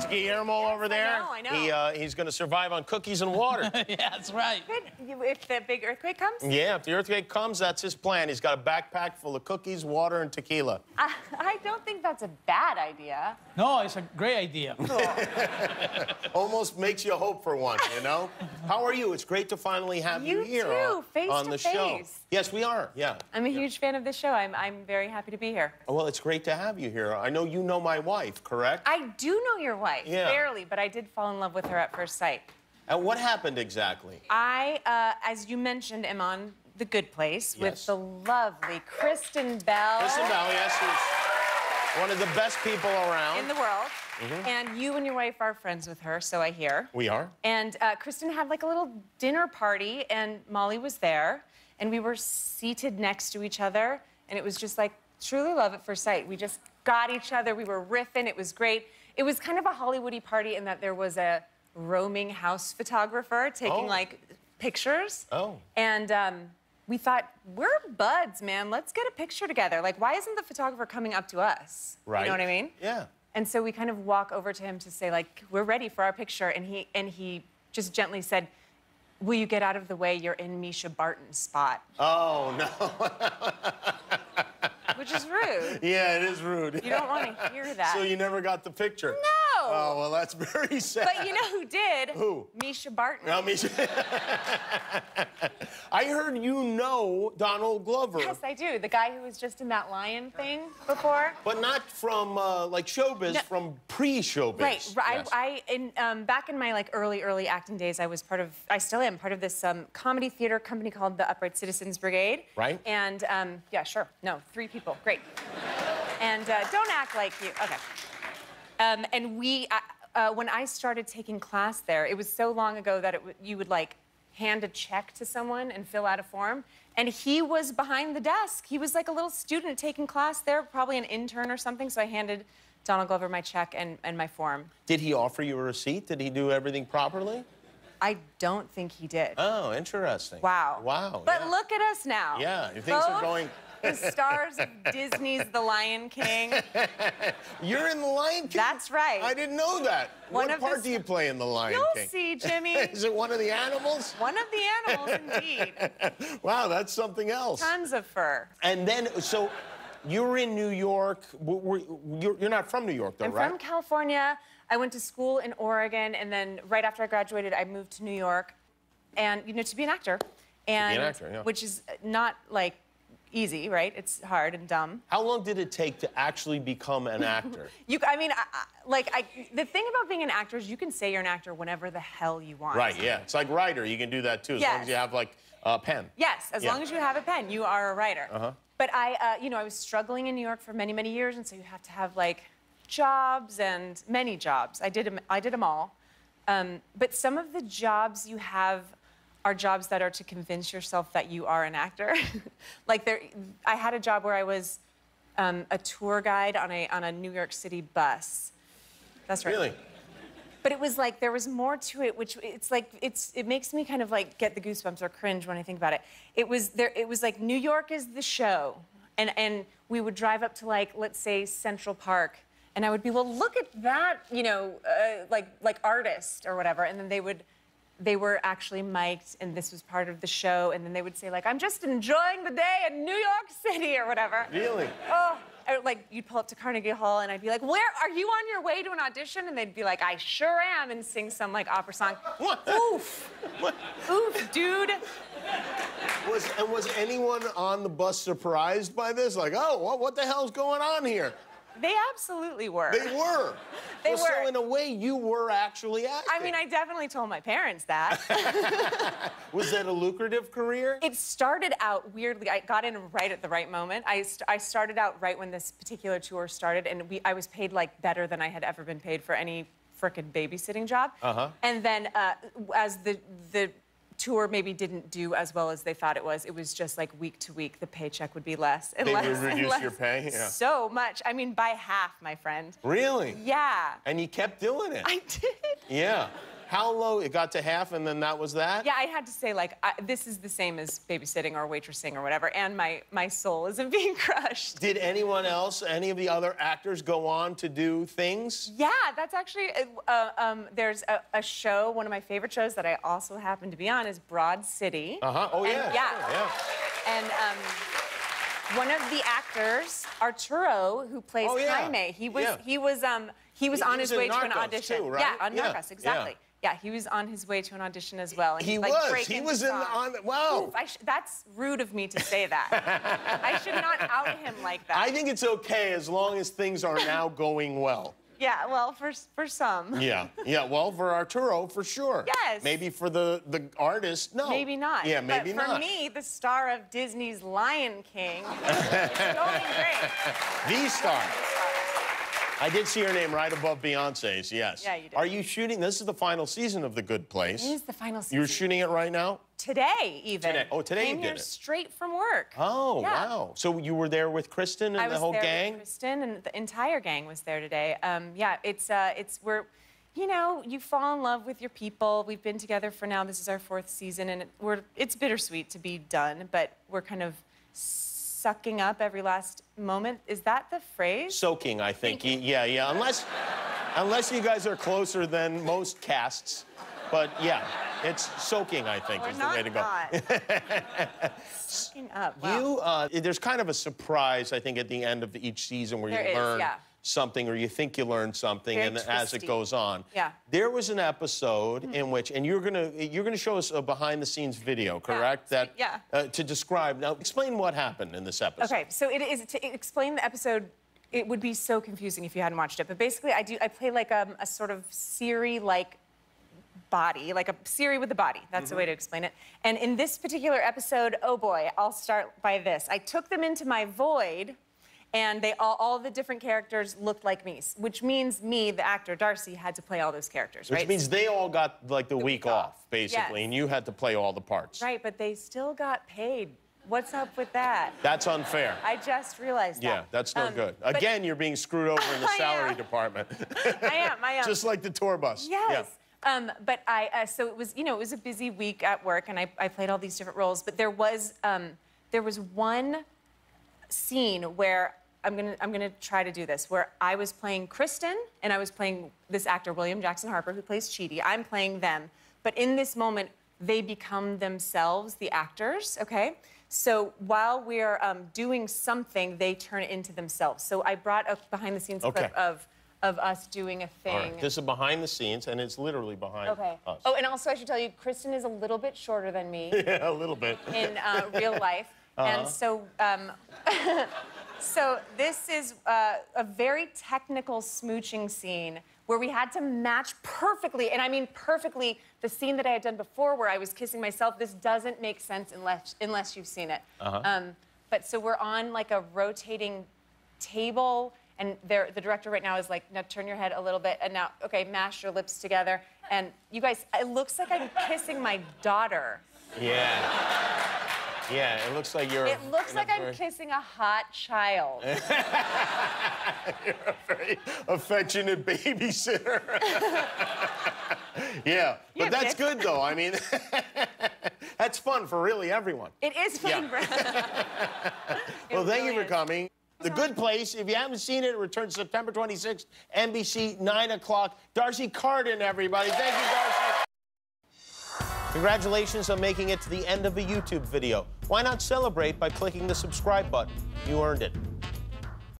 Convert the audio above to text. That's Guillermo over there. I know. He's going to survive on cookies and water. Yeah, that's right. If the big earthquake comes? Yeah, if the earthquake comes, that's his plan. He's got a backpack full of cookies, water, and tequila. I don't think that's a bad idea. No, it's a great idea. Almost makes you hope for one, you know? How are you? It's great to finally have you here on the show. Yes, we are, yeah. I'm a huge fan of this show. I'm very happy to be here. Oh, well, it's great to have you here. I know you know my wife, correct? I do know your wife, barely, but I did fall in love with her at first sight. And what happened exactly? As you mentioned, am on The Good Place with the lovely Kristen Bell. Kristen Bell, yes, who's one of the best people around. In the world. Mm-hmm. And you and your wife are friends with her, so I hear. We are. And Kristen had like a little dinner party, and Molly was there, and we were seated next to each other, and it was just like truly love at first sight. We just got each other, we were riffing, it was great. It was kind of a Hollywoody party in that there was a roaming house photographer taking like pictures. Oh. And we thought, we're buds, man, let's get a picture together. Like, why isn't the photographer coming up to us? Right. You know what I mean? Yeah. And so we kind of walk over to him to say, like, we're ready for our picture. And he just gently said, will you get out of the way? You're in Misha Barton's spot. Oh, no. Which is rude. Yeah, it is rude. You don't want to hear that. So you never got the picture? No. Oh, well, that's very sad. But you know who did? Who? Misha Barton. No, Misha. I heard you know Donald Glover. Yes, I do. The guy who was just in that lion thing before. But not from, like, showbiz, no. From pre-showbiz. Right. Yes. Back in my, like, early acting days, I was part of, I still am part of this comedy theater company called the Upright Citizens Brigade. Right. And, yeah, sure. No, 3 people. Great. And don't act like you. Okay. And we, when I started taking class there, it was so long ago that you would like hand a check to someone and fill out a form. And he was behind the desk. He was like a little student taking class there, probably an intern or something. So I handed Donald Glover my check and my form. Did he offer you a receipt? Did he do everything properly? I don't think he did. Oh, interesting. Wow. Wow. But look at us now. Yeah, things are going. The stars of Disney's The Lion King. You're in The Lion King? That's right. I didn't know that. What part do you play in The Lion King? You'll see, Jimmy. Is it one of the animals? One of the animals, indeed. Wow, that's something else. Tons of fur. And then, so you're in New York. You're not from New York, though, right? I'm from California. I went to school in Oregon, and then right after I graduated, I moved to New York. And, you know, to be an actor. And, to be an actor, yeah. Which is not, like, easy, right? It's hard and dumb. How long did it take to actually become an actor? The thing about being an actor is you can say you're an actor whenever the hell you want. Right, yeah. It's like writer. You can do that, too, as long as you have, like, a pen. Yes, as long as you have a pen, you are a writer. Uh-huh. But I was struggling in New York for many, many years, and so you have to have, like, jobs and many jobs. I did them all. But some of the jobs you have are jobs that are to convince yourself that you are an actor. Like I had a job where I was a tour guide on a New York City bus. That's right. Really? But it was like there was more to it, which it makes me kind of like get the goosebumps or cringe when I think about it. It was like New York is the show, and we would drive up to like let's say Central Park, and I would be look at that, you know, like artist or whatever, and then they were actually mic'd, and this was part of the show, and then they would say, like, I'm just enjoying the day in New York City, or whatever. Really? Oh, like, you'd pull up to Carnegie Hall, and I'd be like, where, are you on your way to an audition? And they'd be like, I sure am, and sing some, like, opera song. What? Oof. What? Oof, dude. Was anyone on the bus surprised by this? Like, oh, what the hell's going on here? They absolutely were. They were. They were. So in a way, you were actually acting. I mean, I definitely told my parents that. Was that a lucrative career? It started out weirdly. I got in right at the right moment. I started out right when this particular tour started, and I was paid like better than I had ever been paid for any frickin' babysitting job. Uh-huh. And then as the tour maybe didn't do as well as they thought it was just like week to week, the paycheck would be less and less. They would reduce your pay? Yeah. So much. I mean, by half, my friend. Really? Yeah. And you kept doing it. I did. Yeah. How low? It got to half, and then that was that? Yeah, I had to say, like, this is the same as babysitting or waitressing or whatever, and my soul isn't being crushed. Did anyone else, any of the other actors, go on to do things? Yeah, that's actually... there's a show, one of my favorite shows that I also happen to be on is Broad City. Uh-huh. Oh, yeah. And, yeah. Yeah, yeah. And, one of the actors, Arturo, who plays Jaime, he was on his way to an audition. Too, right? Yeah, on Narcos, exactly. Yeah, he was on his way to an audition as well. And he was in the... Wow. Oof, that's rude of me to say that. I should not out him like that. I think it's okay as long as things are now going well. Yeah, well, for some. Yeah, yeah, well, for Arturo, for sure. Yes. Maybe for the artist, no. Maybe not. Yeah, maybe not. But for me, the star of Disney's Lion King is going great. The star. I did see her name right above Beyonce's, yes. Yeah, you did. Are you shooting? This is the final season of The Good Place. It is the final season. You're shooting it right now? Today, even. Today. Oh, today you did it. Came here straight from work. Oh, yeah. Wow. So you were there with Kristen and the whole gang? I was there with Kristen, and the entire gang was there today. Yeah, we're, you know, you fall in love with your people. We've been together for now. This is our 4th season, and it's bittersweet to be done, but we're kind of sucking up every last moment. Is that the phrase? Soaking, I think. Yeah, yeah. Unless you guys are closer than most casts. But yeah, it's soaking, I think, is the way to go. Soaking up. Wow. You, there's kind of a surprise, I think, at the end of each season where you learn something, or you think you learn something, and as it goes on. Yeah. There was an episode in which, and you're gonna show us a behind-the-scenes video, correct? Yeah. That to describe. Now, explain what happened in this episode. Okay, so it is to explain the episode. It would be so confusing if you hadn't watched it, but basically, I play like a sort of Siri-like body, like a Siri with a body. That's the way to explain it. And in this particular episode, oh boy, I'll start by this. I took them into my void. And they all the different characters looked like me, which means me, the actor, D'Arcy, had to play all those characters, right? Which means they all got, like, the week off, basically, and you had to play all the parts. Right, but they still got paid. What's up with that? That's unfair. I just realized that. Yeah, that's no good. Again, you're being screwed over in the salary department. I am. Just like the tour bus. Yes. Yeah. But so it was, you know, it was a busy week at work, and I played all these different roles, but there was one scene where I'm gonna try to do this, where I was playing Kristen, and I was playing this actor, William Jackson Harper, who plays Chidi. I'm playing them. But in this moment, they become themselves, the actors, okay? So while we're doing something, they turn it into themselves. So I brought a behind-the-scenes clip of us doing a thing. All right. This is behind the scenes, and it's literally behind us. Oh, and also I should tell you, Kristen is a little bit shorter than me. Yeah, a little bit. In real life. And so... So this is a very technical smooching scene where we had to match perfectly, and I mean perfectly, the scene that I had done before where I was kissing myself. This doesn't make sense unless you've seen it. But so we're on like a rotating table, and the director right now is like, now turn your head a little bit, and now, okay, mash your lips together. And you guys, it looks like I'm kissing my daughter. Yeah. Yeah, it looks like you're... It looks like I'm kissing a hot child. You're a very affectionate babysitter. Yeah, but that's good, though. I mean, that's fun for really everyone. It is fun, Brad. Well, thank you for coming. The Good Place, if you haven't seen it, it returns September 26th, NBC, 9 o'clock. D'Arcy Carden, everybody. Thank you, D'Arcy. Congratulations on making it to the end of a YouTube video. Why not celebrate by clicking the subscribe button? You earned it.